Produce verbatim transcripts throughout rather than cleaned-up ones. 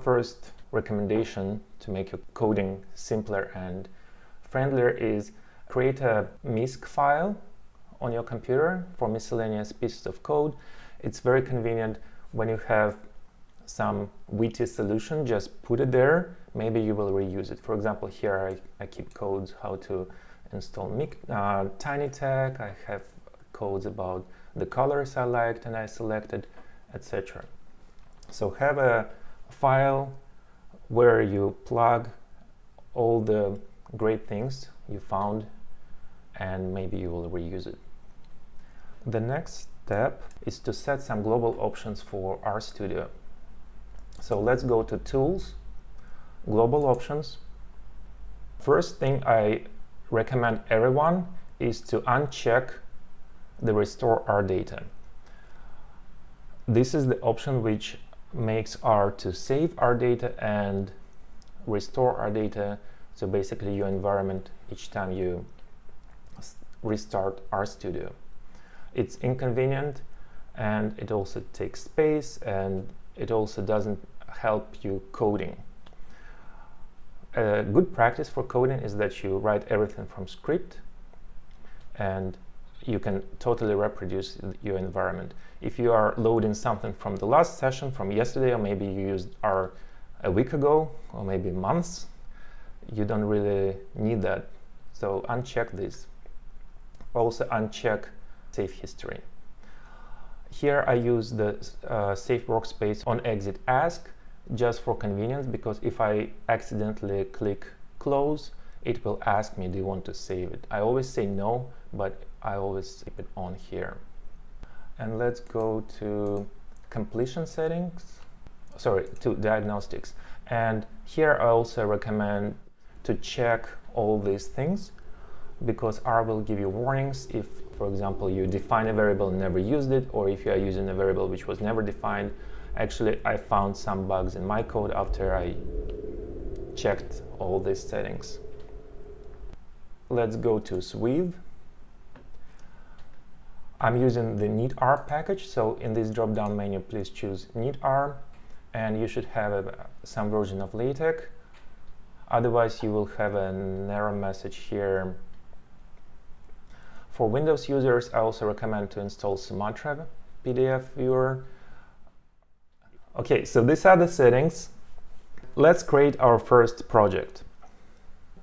First recommendation to make your coding simpler and friendlier is create a misc file on your computer for miscellaneous pieces of code. It's very convenient when you have some witty solution, just put it there, maybe you will reuse it. For example, here I, I keep codes how to install uh, TinyTech, I have codes about the colors I liked and I selected, et cetera. So have a file where you plug all the great things you found and maybe you will reuse it. The next step is to set some global options for RStudio. So let's go to Tools, Global Options. First thing I recommend everyone is to uncheck the Restore R Data. This is the option which makes R to save R data and restore R data, so basically your environment each time you restart RStudio. It's inconvenient and it also takes space and it also doesn't help you coding. A good practice for coding is that you write everything from script and you can totally reproduce your environment. If you are loading something from the last session, from yesterday, or maybe you used R a week ago, or maybe months, you don't really need that. So uncheck this. Also uncheck Save History. Here I use the uh, Save Workspace on Exit Ask, just for convenience, because if I accidentally click Close, it will ask me, do you want to save it? I always say no, but I always keep it on here. And let's go to completion settings, sorry, to diagnostics. And here I also recommend to check all these things, because R will give you warnings if, for example, you define a variable and never used it, or if you are using a variable which was never defined. Actually, I found some bugs in my code after I checked all these settings. Let's go to Swiv. I'm using the knitr package, so in this drop-down menu, please choose knitr, and you should have a, some version of LaTeX. Otherwise, you will have an error message here. For Windows users, I also recommend to install Sumatra P D F viewer. Okay, so these are the settings. Let's create our first project.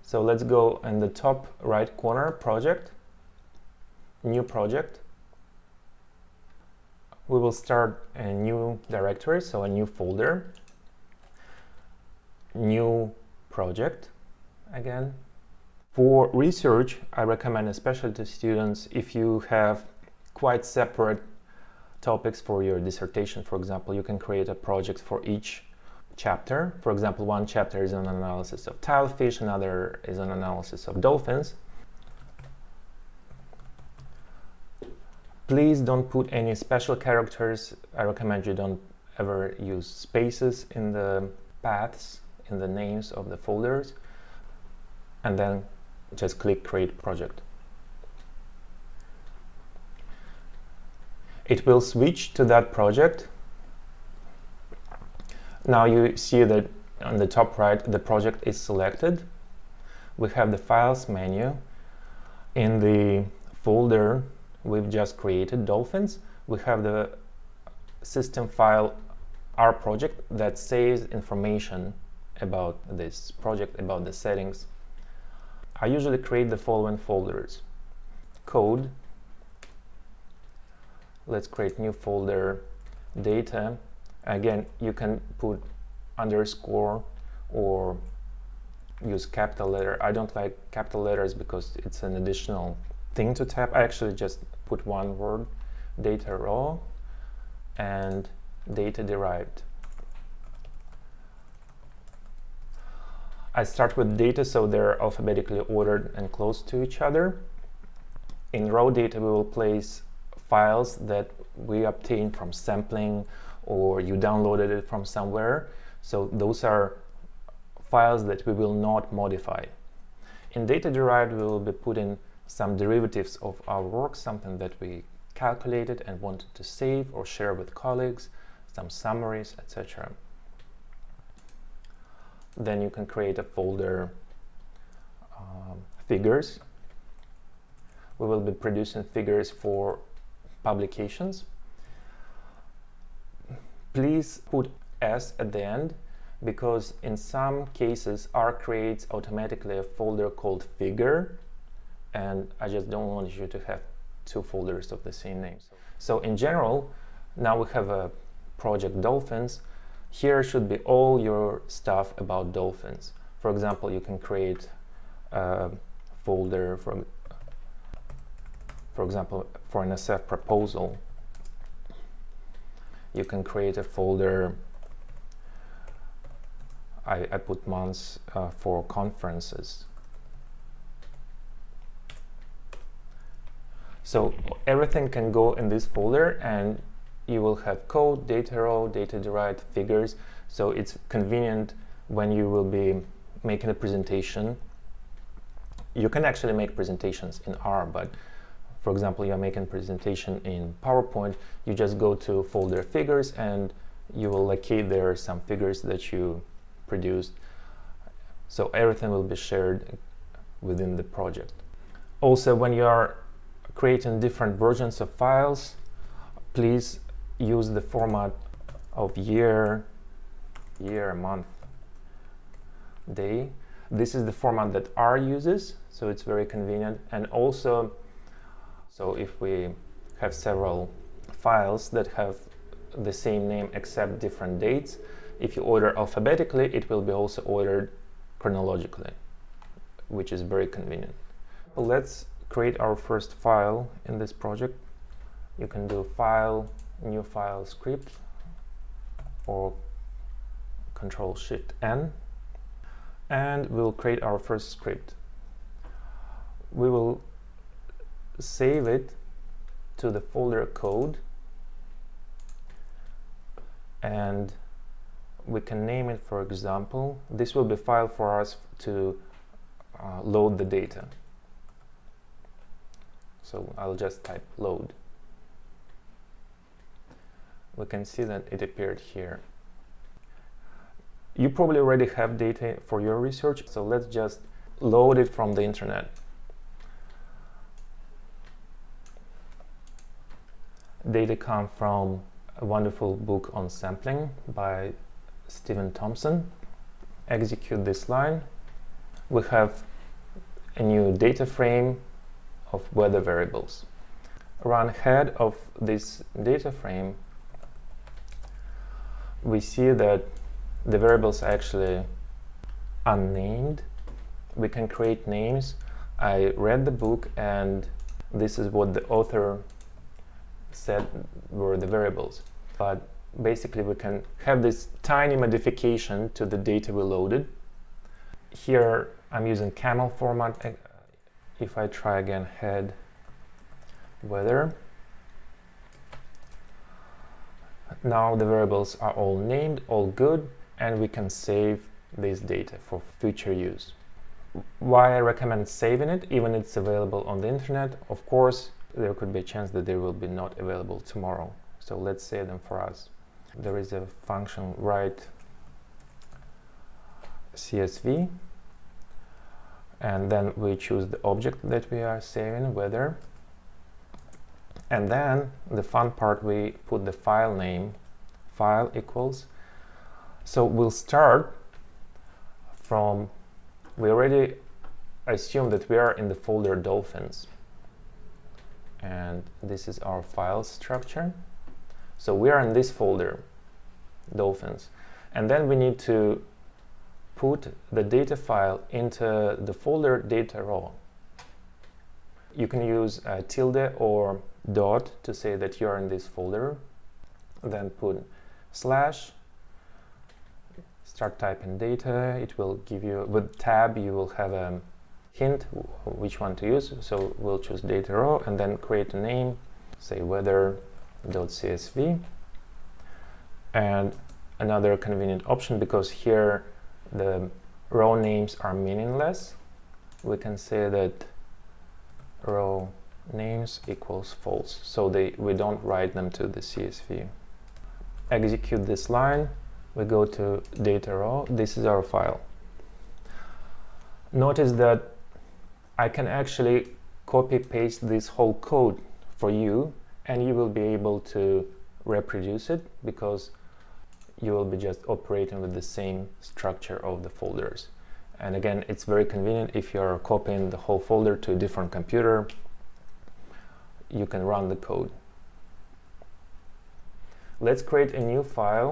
So let's go in the top right corner, project, new project. We will start a new directory, so a new folder, new project again. For research, I recommend especially to students, if you have quite separate topics for your dissertation, for example, you can create a project for each chapter. For example, one chapter is on analysis of tilefish, another is on analysis of dolphins. Please don't put any special characters. I recommend you don't ever use spaces in the paths, in the names of the folders. And then just click Create Project. It will switch to that project. Now you see that on the top right, the project is selected. We have the Files menu. In the folder we've just created, Dolphins, we have the system file R project that saves information about this project, about the settings. I usually create the following folders. Code. Let's create new folder, Data. Again, you can put underscore or use capital letter. I don't like capital letters because it's an additional thing to type. I actually just put one word, data raw and data derived. I start with data, so they're alphabetically ordered and close to each other. In raw data, we will place files that we obtain from sampling, or you downloaded it from somewhere. So those are files that we will not modify. In data derived, we will be putting some derivatives of our work, something that we calculated and wanted to save or share with colleagues, some summaries, et cetera. Then you can create a folder, um, figures. We will be producing figures for publications. Please put S at the end, because in some cases R creates automatically a folder called figure, and I just don't want you to have two folders of the same name. So in general, now we have a project dolphins. Here should be all your stuff about dolphins. For example, you can create a folder from, for example, for an S F proposal. You can create a folder. I, I put months uh, for conferences. So everything can go in this folder, and you will have code, data row, data derived, figures. So it's convenient when you will be making a presentation. You can actually make presentations in R, but for example, you're making a presentation in PowerPoint, you just go to folder figures and you will locate there some figures that you produced. So everything will be shared within the project. Also, when you are creating different versions of files, please use the format of year, year, month, day. This is the format that R uses, so it's very convenient. And also, so if we have several files that have the same name except different dates, if you order alphabetically, it will be also ordered chronologically, which is very convenient. Well, let's create our first file in this project. You can do file, new file script, or Control Shift N, and we'll create our first script. We will save it to the folder code, and we can name it, for example, this will be file for us to uh, load the data. So I'll just type load. We can see that it appeared here. You probably already have data for your research, so let's just load it from the internet. Data come from a wonderful book on sampling by Stephen Thompson. Execute this line. We have a new data frame of weather variables. Run head of this data frame. We see that the variables are actually unnamed. We can create names. I read the book, and this is what the author said were the variables. But basically we can have this tiny modification to the data we loaded. Here I'm using camel format. If I try again, head weather. Now the variables are all named, all good, and we can save this data for future use. Why I recommend saving it, even if it's available on the internet, of course, there could be a chance that they will be not available tomorrow. So let's save them for us. There is a function write C S V, and then we choose the object that we are saving, weather. And then the fun part, we put the file name, file equals. So we'll start from, we already assume that we are in the folder dolphins. And this is our file structure. So we are in this folder, dolphins. And then we need to put the data file into the folder data row. You can use a tilde or dot to say that you're in this folder, then put slash, start typing data. It will give you, with tab you will have a hint which one to use, so we'll choose data row and then create a name, say weather.csv. And another convenient option, because here the row names are meaningless, we can say that row names equals false, so they we don't write them to the C S V. Execute this line. we go to data raw. This is our file. Notice that I can actually copy paste this whole code for you, and you will be able to reproduce it because you will be just operating with the same structure of the folders. And again, it's very convenient if you're copying the whole folder to a different computer. You can run the code. Let's create a new file.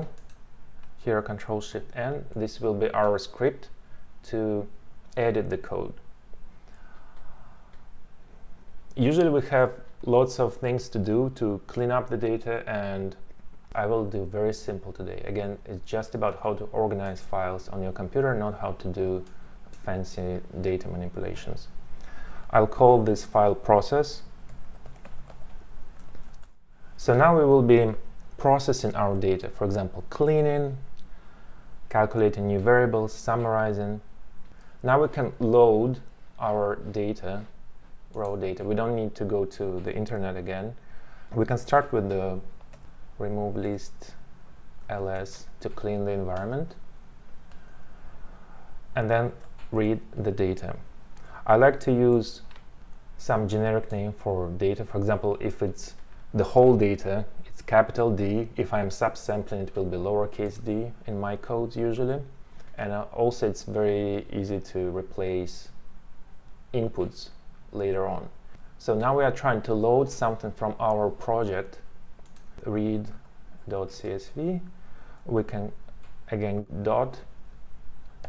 Here, control shift N. This will be our script to edit the code. Usually we have lots of things to do to clean up the data, and I will do very simple today. Again, it's just about how to organize files on your computer, not how to do fancy data manipulations. I'll call this file process. So now we will be processing our data, for example, cleaning, calculating new variables, summarizing. Now we can load our data, raw data. We don't need to go to the internet again. We can start with the remove list L S to clean the environment, and then read the data. I like to use some generic name for data. For example, if it's the whole data, it's capital D. If I'm subsampling, it will be lowercase d in my codes usually. And also it's very easy to replace inputs later on. So now we are trying to load something from our project, read dot C S V. We can again dot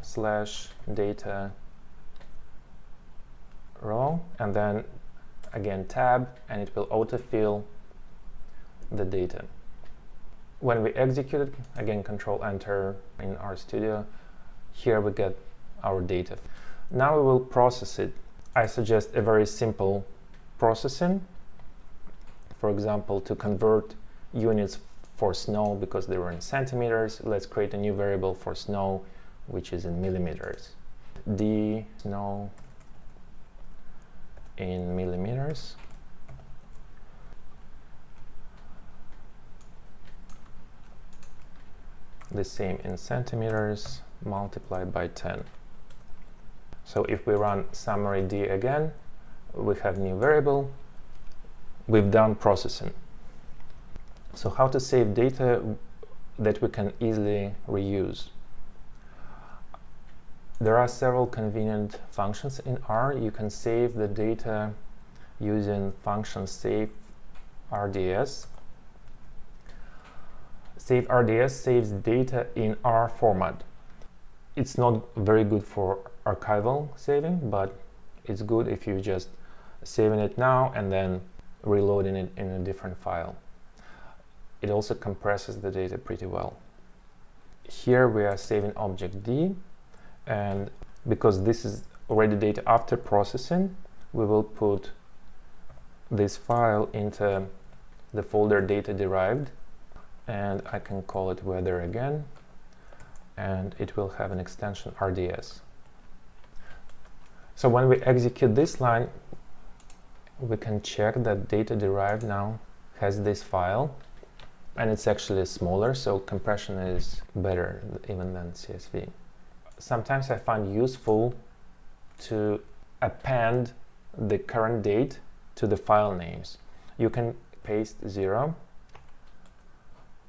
slash data row, and then again tab, and it will autofill the data. When we execute it, again control enter in RStudio, here we get our data. Now we will process it. I suggest a very simple processing, for example, to convert units for snow because they were in centimeters. Let's create a new variable for snow, which is in millimeters. D snow in millimeters. The same in centimeters, multiplied by ten. So if we run summary D again, we have new variable. We've done processing. So how to save data that we can easily reuse? There are several convenient functions in R. You can save the data using function save R D S. Save R D S saves data in R format. It's not very good for archival saving, but it's good if you're just saving it now and then reloading it in a different file. It also compresses the data pretty well. Here we are saving object D, and because this is already data after processing, we will put this file into the folder data derived, and I can call it weather again, and it will have an extension R D S. So when we execute this line, we can check that data derived now has this file, and it's actually smaller, so compression is better even than C S V. Sometimes I find useful to append the current date to the file names. You can paste zero.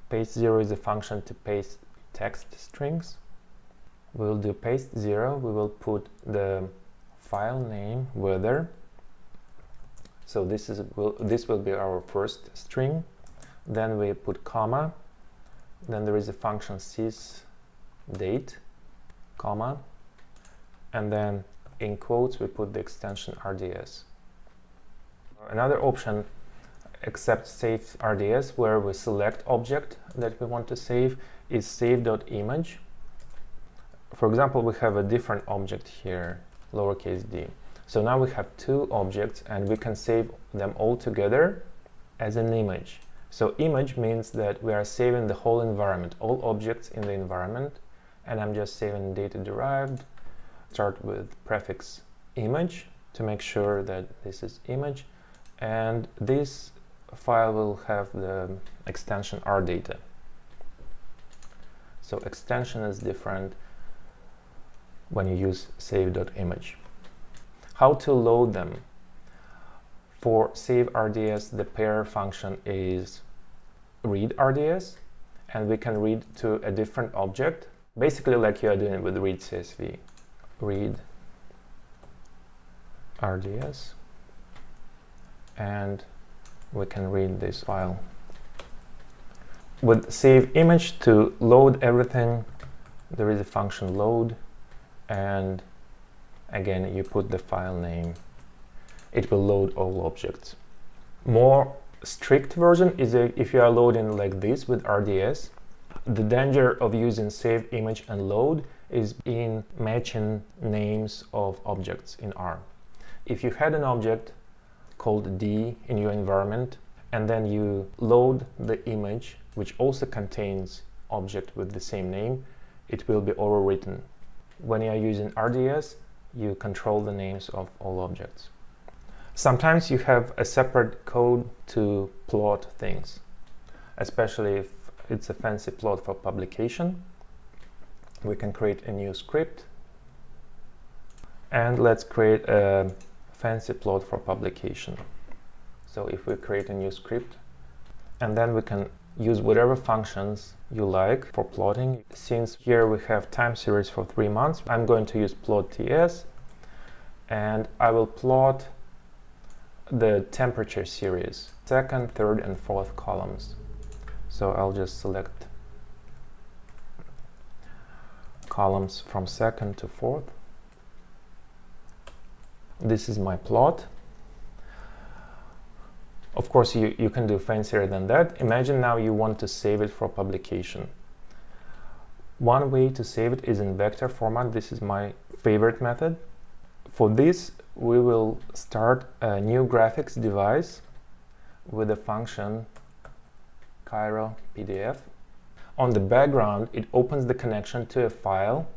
Paste zero is a function to paste text strings. We'll do paste zero. We will put the file name weather. So this is will this will be our first string. Then we put comma, then there is a function Sys.Date, comma, and then in quotes we put the extension R D S. Another option accepts save R D S, where we select object that we want to save, is save.image. For example, we have a different object here, lowercase d. So now we have two objects, and we can save them all together as an image. So image means that we are saving the whole environment, all objects in the environment, and I'm just saving data derived. Start with prefix image to make sure that this is image, and this file will have the extension rdata. So extension is different when you use save.image. How to load them? For save R D S, the pair function is read R D S, and we can read to a different object, basically like you are doing with read C S V. Read R D S, and we can read this file. With save image, to load everything, there is a function load, and again you put the file name. It will load all objects. More strict version is if you are loading like this with R D S. The danger of using save image and load is in matching names of objects in R. If you had an object called D in your environment, and then you load the image, which also contains object with the same name, it will be overwritten. When you are using R D S, you control the names of all objects. Sometimes you have a separate code to plot things, especially if it's a fancy plot for publication. We can create a new script, and let's create a fancy plot for publication. So if we create a new script, and then we can use whatever functions you like for plotting. Since here we have time series for three months, I'm going to use plot T S, and I will plot the temperature series, second, third, and fourth columns. So I'll just select columns from second to fourth. This is my plot. Of course, you, you can do fancier than that. Imagine now you want to save it for publication. One way to save it is in vector format. This is my favorite method. For this, we will start a new graphics device with the function Cairo P D F. On the background, it opens the connection to a file.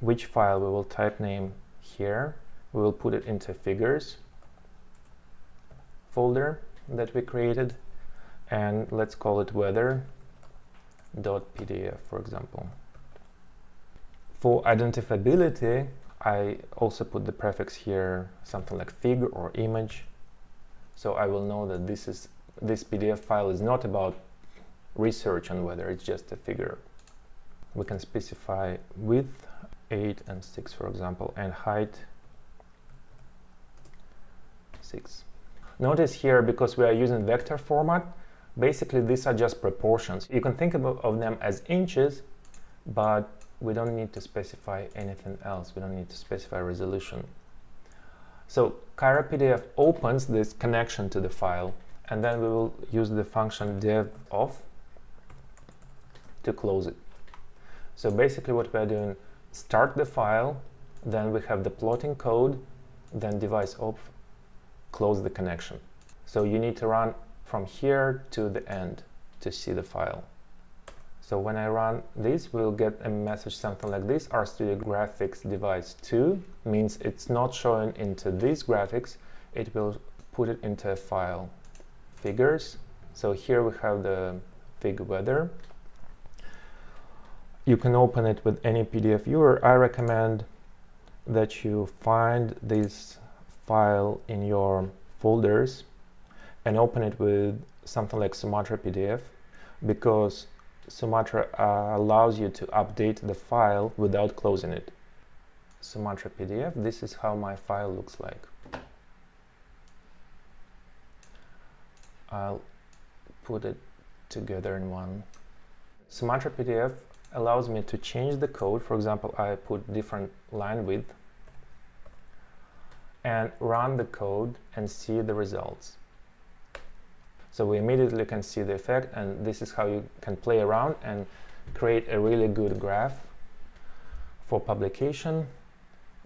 Which file? We will type name here. We will put it into figures folder that we created, and let's call it weather dot P D F, for example. For identifiability, I also put the prefix here, something like fig or image, so I will know that this is this P D F file is not about research on weather, it's just a figure. We can specify width eight and six, for example, and height six. Notice here, because we are using vector format, basically these are just proportions. You can think about of them as inches, but we don't need to specify anything else. We don't need to specify resolution. So Cairo P D F opens this connection to the file, and then we will use the function dev off to close it. So basically what we are doing, start the file, then we have the plotting code, then device off, close the connection. So you need to run from here to the end to see the file. So when I run this, we'll get a message something like this: RStudio graphics device two, means it's not showing into these graphics, it will put it into a file figures. So here we have the fig weather. You can open it with any P D F viewer. I recommend that you find this file in your folders and open it with something like Sumatra P D F, because Sumatra uh, allows you to update the file without closing it. Sumatra P D F, this is how my file looks like. I'll put it together in one. Sumatra P D F allows me to change the code. For example, I put different line width and run the code and see the results. So we immediately can see the effect, and this is how you can play around and create a really good graph for publication,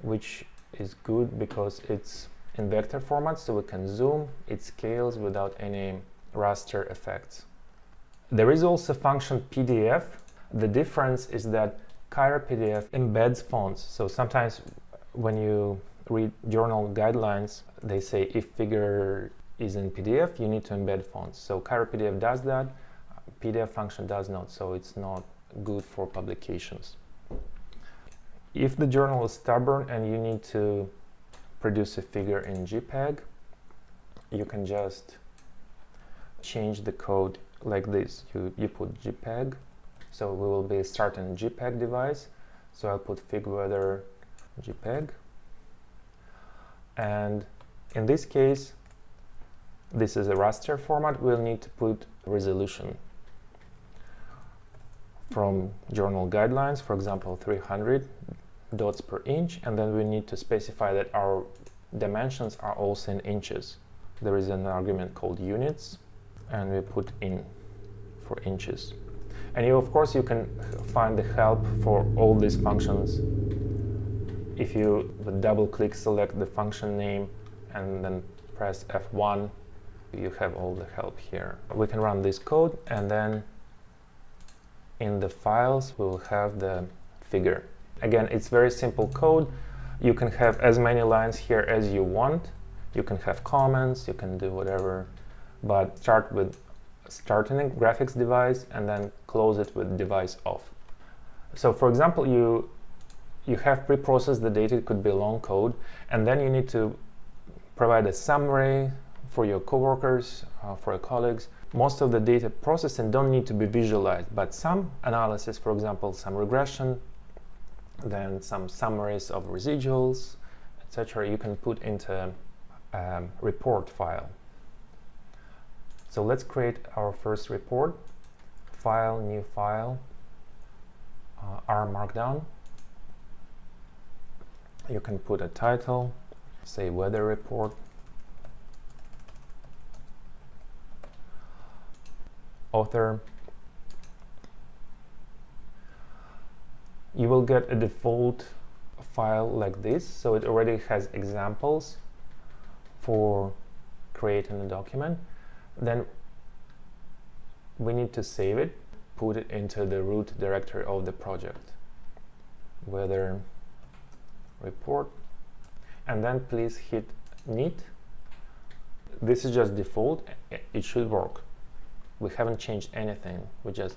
which is good because it's in vector format, so we can zoom, it scales without any raster effects. There is also function P D F. The difference is that Cairo P D F embeds fonts. So sometimes when you read journal guidelines, they say if figure is in P D F, you need to embed fonts. So Cairo P D F does that, P D F function does not, so it's not good for publications. If the journal is stubborn and you need to produce a figure in JPEG, you can just change the code like this. You, you put JPEG, so we will be starting JPEG device. So I'll put figweather JPEG. And in this case, this is a raster format. We'll need to put resolution from journal guidelines, for example, three hundred dots per inch. And then we need to specify that our dimensions are also in inches. There is an argument called units, and we put in for inches. And you, of course, you can find the help for all these functions. If you double click, select the function name, and then press F one, you have all the help here. We can run this code, and then in the files, we'll have the figure. Again, it's very simple code. You can have as many lines here as you want. You can have comments, you can do whatever, but start with starting a graphics device and then close it with device off. So for example, you you have pre-processed the data, it could be long code, and then you need to provide a summary for your coworkers, uh, for your colleagues. Most of the data processing don't need to be visualized, but some analysis, for example, some regression, then some summaries of residuals, et cetera, you can put into a report file. So let's create our first report. File, new file, uh, R Markdown. You can put a title, say weather report. Author. You will get a default file like this, so it already has examples for creating a document. Then we need to save it, put it into the root directory of the project, weather report, and then please hit knit. This is just default, it should work. We haven't changed anything, we just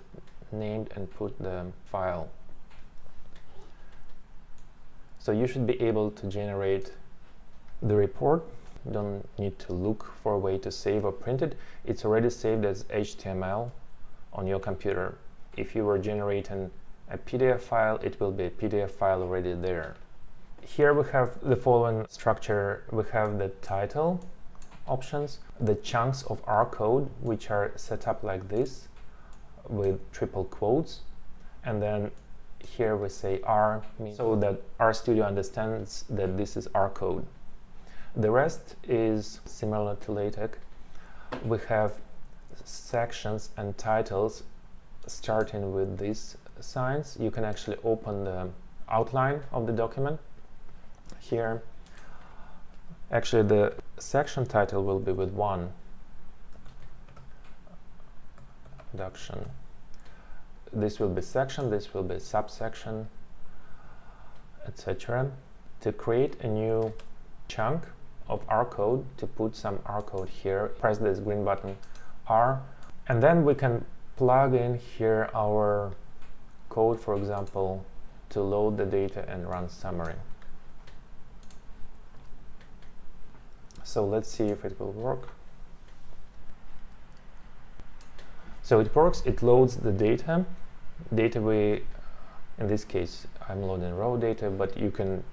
named and put the file. So you should be able to generate the report. Don't need to look for a way to save or print it. It's already saved as H T M L on your computer. If you were generating a P D F file, it will be a P D F file already there. Here we have the following structure. We have the title options, the chunks of R code, which are set up like this with triple quotes. And then here we say R, so that RStudio understands that this is R code. The rest is similar to LaTeX. We have sections and titles starting with these signs. You can actually open the outline of the document here. Actually, the section title will be with one. Introduction. This will be section, this will be subsection, et cetera. To create a new chunk of R code, to put some R code here, press this green button R, and then we can plug in here our code, for example, to load the data and run summary. So let's see if it will work. So it works, it loads the data. Data we, in this case, I'm loading raw data, but you can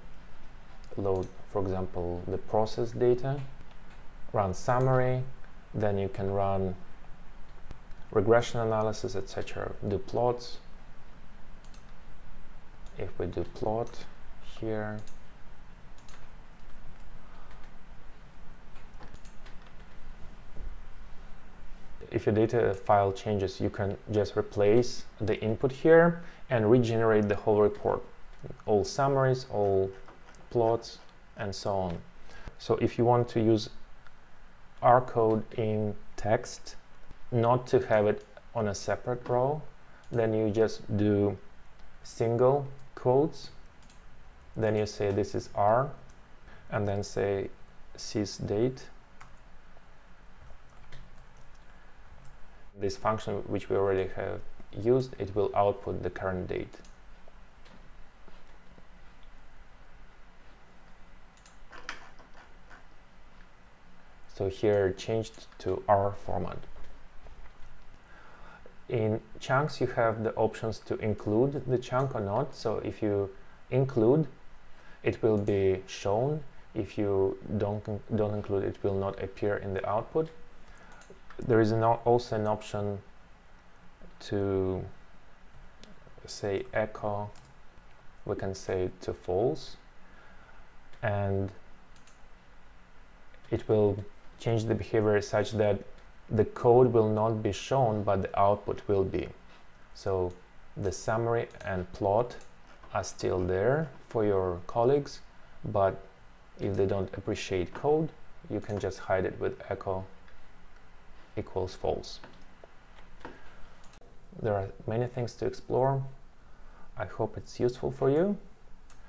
load, for example, the process data, run summary, then you can run regression analysis, et cetera. Do plots. If we do plot here, if your data file changes, you can just replace the input here and regenerate the whole report, all summaries, all plots, and so on. So if you want to use R code in text, not to have it on a separate row, then you just do single quotes, then you say this is R, and then say Sys.Date. This function which we already have used, it will output the current date. So here changed to R format. In chunks, you have the options to include the chunk or not. So if you include, it will be shown. If you don't, don't include, it will not appear in the output. There is an, also an option to say echo, we can say to false, and it will change the behavior such that the code will not be shown, but the output will be. So the summary and plot are still there for your colleagues, but if they don't appreciate code, you can just hide it with echo equals false. There are many things to explore. I hope it's useful for you.